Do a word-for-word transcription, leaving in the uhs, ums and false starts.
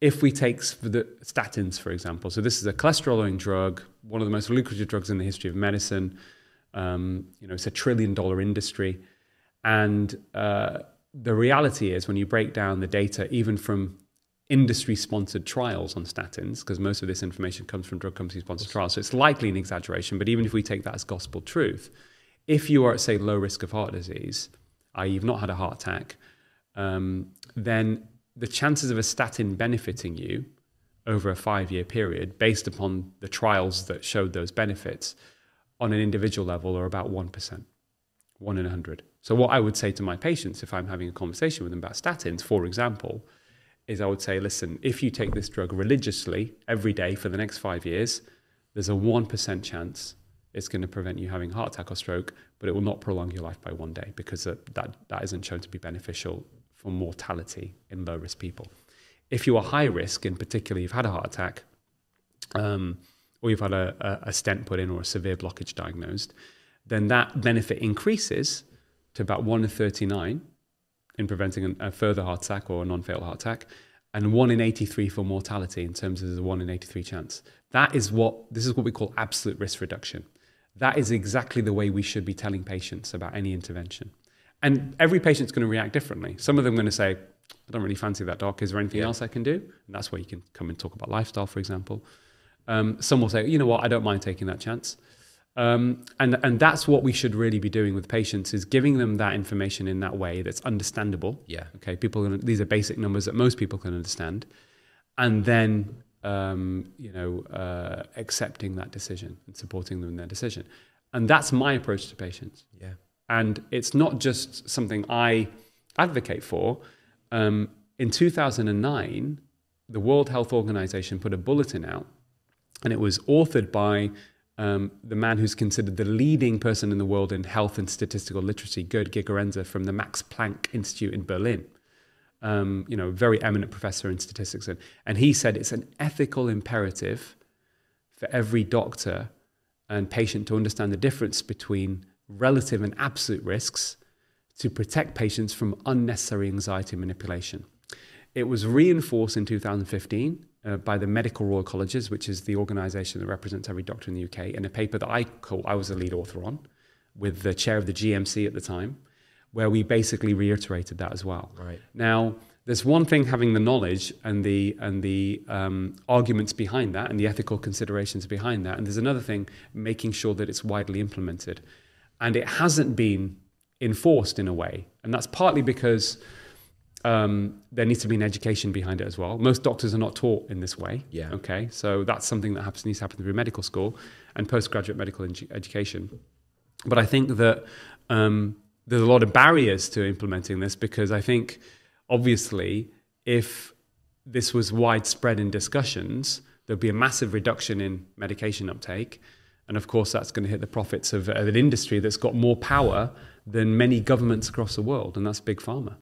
if we take the statins, for example. So this is a cholesterol-lowering drug, one of the most lucrative drugs in the history of medicine. Um, you know, it's a trillion dollar industry. And uh, the reality is, when you break down the data, even from industry-sponsored trials on statins, because most of this information comes from drug company-sponsored trials, so it's likely an exaggeration, but even if we take that as gospel truth, if you are at, say, low risk of heart disease, that is you've not had a heart attack, um, then the chances of a statin benefiting you over a five-year period, based upon the trials that showed those benefits, on an individual level are about one percent, one in a hundred. So what I would say to my patients, if I'm having a conversation with them about statins, for example, is I would say, listen, if you take this drug religiously every day for the next five years, there's a one percent chance it's going to prevent you having a heart attack or stroke, but it will not prolong your life by one day, because that, that, that isn't shown to be beneficial for mortality in low-risk people. If you are high risk, and particularly you've had a heart attack, um, or you've had a, a stent put in or a severe blockage diagnosed, then that benefit increases to about one in thirty-nine in preventing an, a further heart attack or a non-fatal heart attack, and one in eighty-three for mortality, in terms of the one in eighty-three chance. That is what, this is what we call absolute risk reduction. That is exactly the way we should be telling patients about any intervention. And every patient's going to react differently. Some of them are going to say, I don't really fancy that, doc. Is there anything yeah. else I can do? And that's where you can come and talk about lifestyle, for example. Um, some will say, you know what, I don't mind taking that chance. Um, and, and that's what we should really be doing with patients, is giving them that information in that way that's understandable. Yeah. Okay. People, these are basic numbers that most people can understand. And then, um, you know, uh, accepting that decision and supporting them in their decision. And that's my approach to patients. Yeah. And it's not just something I advocate for. Um, in two thousand nine, the World Health Organization put a bulletin out, and it was authored by Um, the man who's considered the leading person in the world in health and statistical literacy, Gerd Gigerenzer, from the Max Planck Institute in Berlin, um, you know, very eminent professor in statistics. And, and he said it's an ethical imperative for every doctor and patient to understand the difference between relative and absolute risks, to protect patients from unnecessary anxiety manipulation. It was reinforced in two thousand fifteen Uh, by the Medical Royal Colleges, which is the organisation that represents every doctor in the U K, in a paper that I call, I was the lead author on, with the chair of the G M C at the time, where we basically reiterated that as well. Right. Now, there's one thing having the knowledge and the, and the um, arguments behind that and the ethical considerations behind that, and there's another thing making sure that it's widely implemented. And it hasn't been enforced in a way, and that's partly because Um, there needs to be an education behind it as well. Most doctors are not taught in this way. Yeah. Okay. So that's something that happens, needs to happen through medical school and postgraduate medical education. But I think that um, there's a lot of barriers to implementing this, because I think, obviously, if this was widespread in discussions, there'd be a massive reduction in medication uptake. And of course, that's going to hit the profits of, of an industry that's got more power than many governments across the world, and that's big pharma.